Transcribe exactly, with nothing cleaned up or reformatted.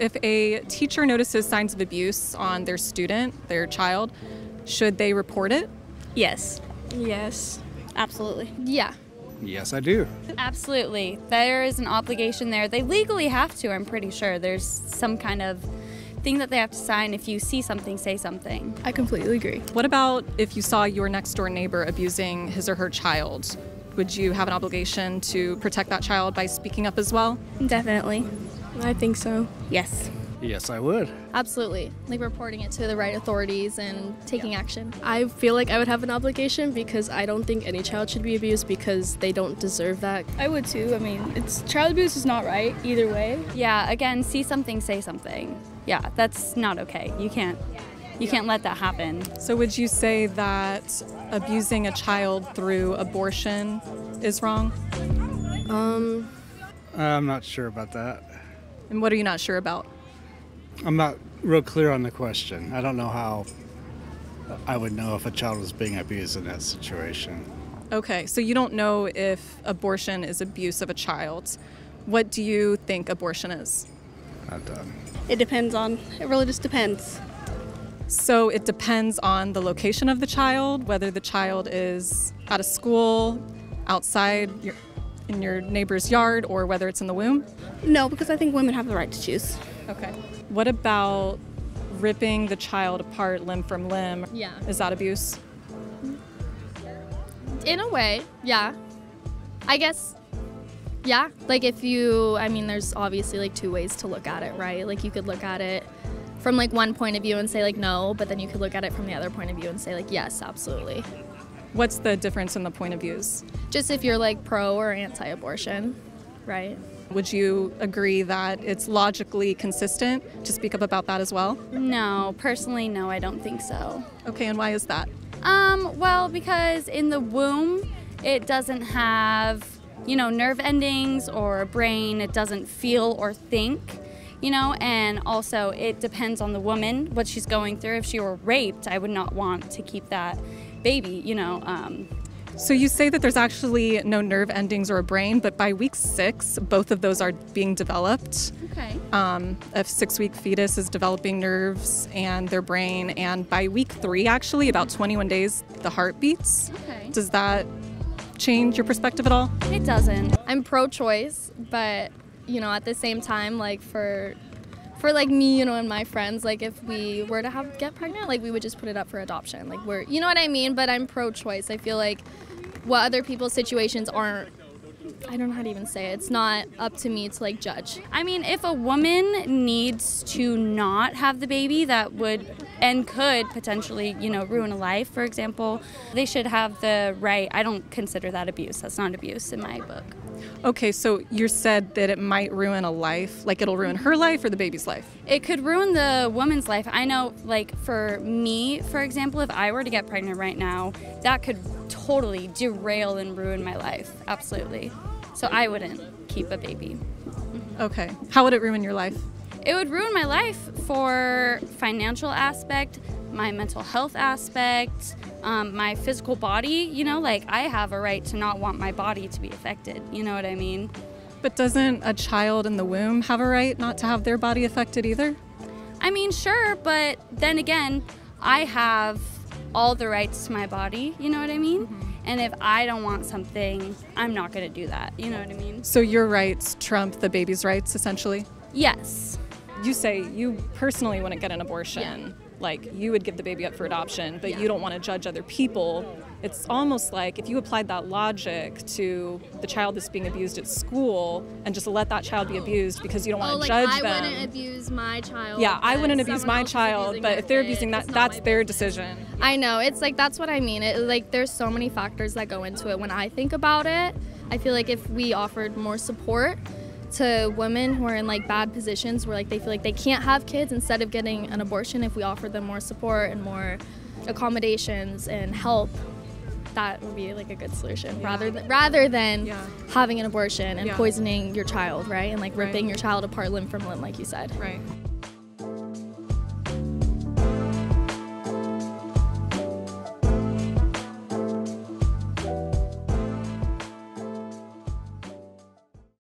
If a teacher notices signs of abuse on their student, their child, should they report it? Yes. Yes. Absolutely. Yeah. Yes, I do. Absolutely. There is an obligation there. They legally have to, I'm pretty sure. There's some kind of thing that they have to sign. If you see something, say something. I completely agree. What about if you saw your next door neighbor abusing his or her child? Would you have an obligation to protect that child by speaking up as well? Definitely. I think so. Yes. Yes, I would. Absolutely. Like reporting it to the right authorities and taking yeah. action. I feel like I would have an obligation because I don't think any child should be abused because they don't deserve that. I would too. I mean, it's child abuse is not right either way. Yeah, again, see something, say something. Yeah, that's not okay. You can't. You can't let that happen. So would you say that abusing a child through abortion is wrong? Um, I'm not sure about that. And what are you not sure about? I'm not real clear on the question. I don't know how I would know if a child was being abused in that situation. Okay, so you don't know if abortion is abuse of a child. What do you think abortion is? Not done. It depends on, it really just depends. So it depends on the location of the child, whether the child is at a school, outside, your, in your neighbor's yard, or whether it's in the womb? No, because I think women have the right to choose. Okay. What about ripping the child apart limb from limb? Yeah. Is that abuse? In a way, yeah. I guess, yeah. Like if you, I mean, there's obviously like two ways to look at it, right? Like you could look at it from like one point of view and say like no, but then you could look at it from the other point of view and say like yes, absolutely. What's the difference in the point of views? Just if you're like pro or anti-abortion, right? Would you agree that it's logically consistent to speak up about that as well? No, personally, no, I don't think so. Okay, and why is that? Um, well, because in the womb, it doesn't have, you know, nerve endings or a brain. It doesn't feel or think, you know, and also it depends on the woman, what she's going through. If she were raped, I would not want to keep that baby, you know. Um, So you say that there's actually no nerve endings or a brain, but by week six, both of those are being developed. Okay. Um, a six-week fetus is developing nerves and their brain, and by week three, actually, about twenty-one days, the heart beats. Okay. Does that change your perspective at all? It doesn't. I'm pro-choice, but, you know, at the same time, like, for... For like me, you know, and my friends, like if we were to have get pregnant, like we would just put it up for adoption. Like we're, you know what I mean? But I'm pro-choice. I feel like what other people's situations aren't, I don't know how to even say it. It's not up to me to like judge. I mean, if a woman needs to not have the baby that would and could potentially, you know, ruin a life, for example, they should have the right. I don't consider that abuse. That's not abuse in my book. Okay, so you said that it might ruin a life, like it'll ruin her life or the baby's life? It could ruin the woman's life. I know, like for me, for example, if I were to get pregnant right now, that could totally derail and ruin my life, absolutely. So I wouldn't keep a baby. Okay, how would it ruin your life? It would ruin my life for financial aspect, my mental health aspect, um, my physical body, you know, like I have a right to not want my body to be affected, you know what I mean? But doesn't a child in the womb have a right not to have their body affected either? I mean, sure, but then again, I have all the rights to my body, you know what I mean? Mm-hmm. And if I don't want something, I'm not gonna do that, you know what I mean? So your rights trump the baby's rights, essentially? Yes. You say you personally wouldn't get an abortion. Yeah. Like you would give the baby up for adoption, but yeah. you don't want to judge other people. It's almost like if you applied that logic to the child that's being abused at school and just let that child be abused because you don't want oh, to like judge I them. I wouldn't abuse my child. Yeah, I wouldn't abuse my child, but if they're abusing that, that's their decision. I know, it's like, that's what I mean. It, like there's so many factors that go into it. When I think about it, I feel like if we offered more support to women who are in like bad positions where like they feel like they can't have kids, instead of getting an abortion, if we offered them more support and more accommodations and help, that would be like a good solution. Yeah. Rather than rather than yeah. having an abortion and yeah. poisoning your child, right? And like ripping right. your child apart limb from limb, like you said. Right.